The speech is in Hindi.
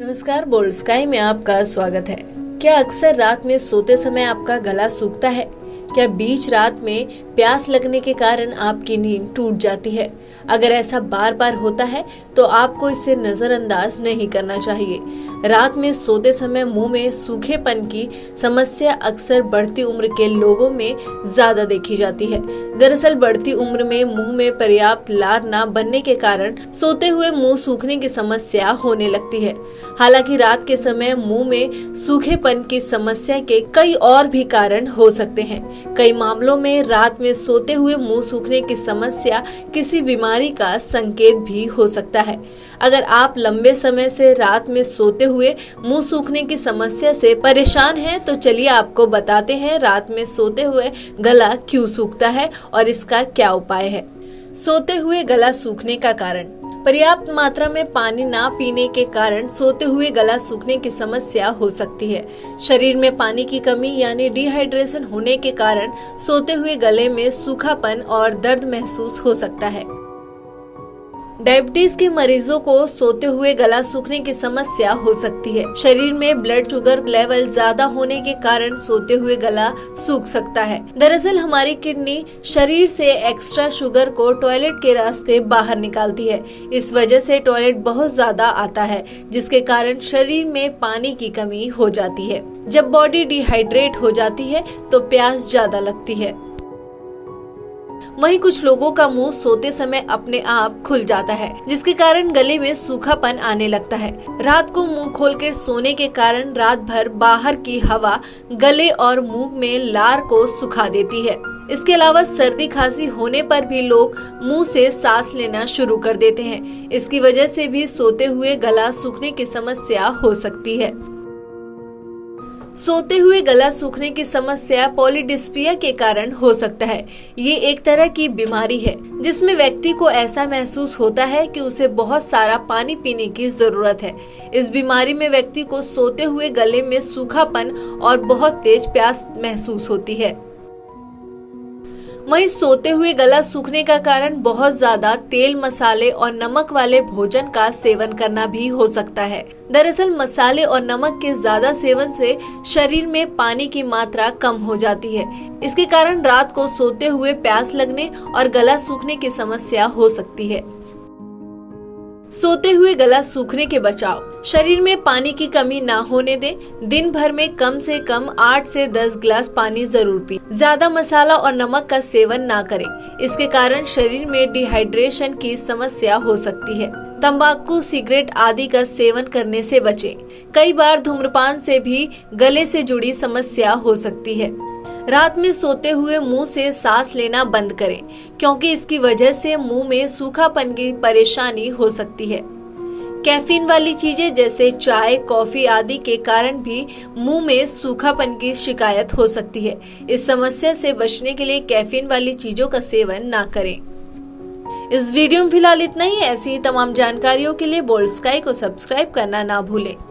नमस्कार, बोल्ड स्काई में आपका स्वागत है। क्या अक्सर रात में सोते समय आपका गला सूखता है? क्या बीच रात में प्यास लगने के कारण आपकी नींद टूट जाती है? अगर ऐसा बार बार होता है तो आपको इसे नजरअंदाज नहीं करना चाहिए। रात में सोते समय मुंह में सूखेपन की समस्या अक्सर बढ़ती उम्र के लोगों में ज्यादा देखी जाती है। दरअसल बढ़ती उम्र में मुंह में पर्याप्त लार ना बनने के कारण सोते हुए मुंह सूखने की समस्या होने लगती है। हालांकि रात के समय मुंह में सूखेपन की समस्या के कई और भी कारण हो सकते हैं। कई मामलों में रात में सोते हुए मुंह सूखने की समस्या किसी बीमारी का संकेत भी हो सकता है। अगर आप लंबे समय से रात में सोते हुए मुंह सूखने की समस्या से परेशान हैं, तो चलिए आपको बताते हैं रात में सोते हुए गला क्यों सूखता है और इसका क्या उपाय है। सोते हुए गला सूखने का कारण। पर्याप्त मात्रा में पानी ना पीने के कारण सोते हुए गला सूखने की समस्या हो सकती है। शरीर में पानी की कमी यानी डिहाइड्रेशन होने के कारण सोते हुए गले में सूखापन और दर्द महसूस हो सकता है। डायबिटीज के मरीजों को सोते हुए गला सूखने की समस्या हो सकती है। शरीर में ब्लड शुगर लेवल ज्यादा होने के कारण सोते हुए गला सूख सकता है। दरअसल हमारी किडनी शरीर से एक्स्ट्रा शुगर को टॉयलेट के रास्ते बाहर निकालती है। इस वजह से टॉयलेट बहुत ज्यादा आता है, जिसके कारण शरीर में पानी की कमी हो जाती है। जब बॉडी डिहाइड्रेट हो जाती है तो प्यास ज्यादा लगती है। वहीं कुछ लोगों का मुंह सोते समय अपने आप खुल जाता है, जिसके कारण गले में सूखापन आने लगता है। रात को मुंह खोलकर सोने के कारण रात भर बाहर की हवा गले और मुंह में लार को सुखा देती है। इसके अलावा सर्दी खांसी होने पर भी लोग मुंह से सांस लेना शुरू कर देते हैं। इसकी वजह से भी सोते हुए गला सूखने की समस्या हो सकती है। सोते हुए गला सूखने की समस्या पॉलीडिप्सिया के कारण हो सकता है। ये एक तरह की बीमारी है जिसमें व्यक्ति को ऐसा महसूस होता है कि उसे बहुत सारा पानी पीने की जरूरत है। इस बीमारी में व्यक्ति को सोते हुए गले में सूखापन और बहुत तेज प्यास महसूस होती है। वहीं सोते हुए गला सूखने का कारण बहुत ज्यादा तेल, मसाले और नमक वाले भोजन का सेवन करना भी हो सकता है। दरअसल मसाले और नमक के ज्यादा सेवन से शरीर में पानी की मात्रा कम हो जाती है। इसके कारण रात को सोते हुए प्यास लगने और गला सूखने की समस्या हो सकती है। सोते हुए गला सूखने के बचाव। शरीर में पानी की कमी ना होने दें। दिन भर में कम से कम 8 से 10 ग्लास पानी जरूर पिएं। ज्यादा मसाला और नमक का सेवन ना करें। इसके कारण शरीर में डिहाइड्रेशन की समस्या हो सकती है। तंबाकू, सिगरेट आदि का सेवन करने से बचें। कई बार धूम्रपान से भी गले से जुड़ी समस्या हो सकती है। रात में सोते हुए मुंह से सांस लेना बंद करें, क्योंकि इसकी वजह से मुंह में सूखापन की परेशानी हो सकती है। कैफीन वाली चीजें जैसे चाय, कॉफी आदि के कारण भी मुंह में सूखापन की शिकायत हो सकती है। इस समस्या से बचने के लिए कैफीन वाली चीजों का सेवन ना करें। इस वीडियो में फिलहाल इतना ही। ऐसी ही तमाम जानकारियों के लिए बोल्ड स्काई को सब्सक्राइब करना ना भूलें।